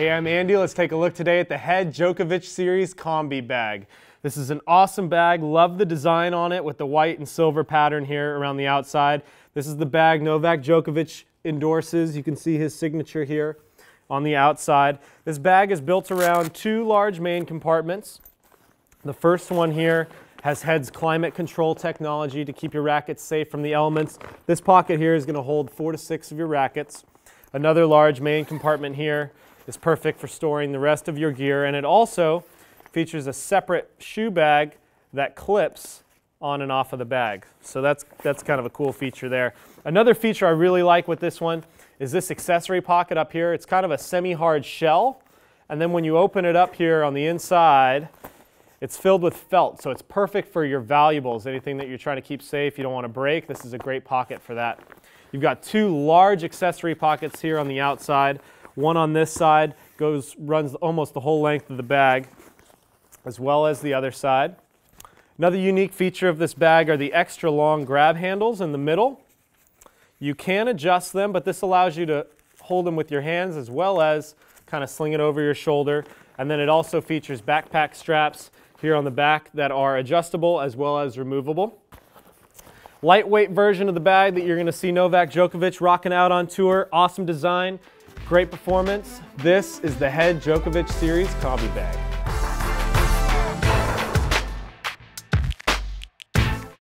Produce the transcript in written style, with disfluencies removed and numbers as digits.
Hey, I'm Andy. Let's take a look today at the Head Djokovic Series Combi Bag. This is an awesome bag. Love the design on it with the white and silver pattern here around the outside. This is the bag Novak Djokovic endorses. You can see his signature here on the outside. This bag is built around two large main compartments. The first one here has Head's climate control technology to keep your rackets safe from the elements. This pocket here is going to hold 4 to 6 of your rackets. Another large main compartment here is perfect for storing the rest of your gear, and it also features a separate shoe bag that clips on and off of the bag. So that's kind of a cool feature there. Another feature I really like with this one is this accessory pocket up here. It's kind of a semi-hard shell, and then when you open it up here on the inside, it's filled with felt, so it's perfect for your valuables, anything that you're trying to keep safe, you don't want to break. This is a great pocket for that. You've got two large accessory pockets here on the outside. One on this side runs almost the whole length of the bag, as well as the other side. Another unique feature of this bag are the extra long grab handles in the middle. You can adjust them, but this allows you to hold them with your hands as well as kind of sling it over your shoulder. And then it also features backpack straps here on the back that are adjustable as well as removable. Lightweight version of the bag that you're going to see Novak Djokovic rocking out on tour. Awesome design, great performance. This is the Head Djokovic Series Combi Bag.